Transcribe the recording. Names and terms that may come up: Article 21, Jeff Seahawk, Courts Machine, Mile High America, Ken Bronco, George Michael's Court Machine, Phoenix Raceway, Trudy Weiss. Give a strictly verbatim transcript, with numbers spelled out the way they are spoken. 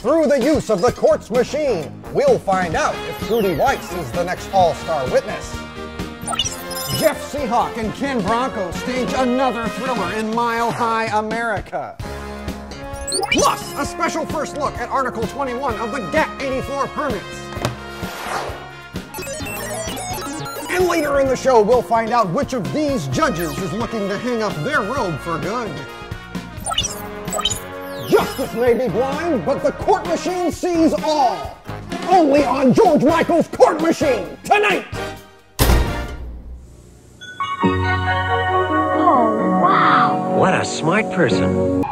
Through the use of the court's machine, we'll find out if Trudy Weiss is the next all-star witness. Jeff Seahawk and Ken Bronco stage another thriller in Mile High America. Plus, a special first look at Article twenty-one of the GAT eighty-four permits. And later in the show, we'll find out which of these judges is looking to hang up their robe for good. Justice may be blind, but the court machine sees all. Only on George Michael's Court Machine, tonight! Oh, wow! What a smart person.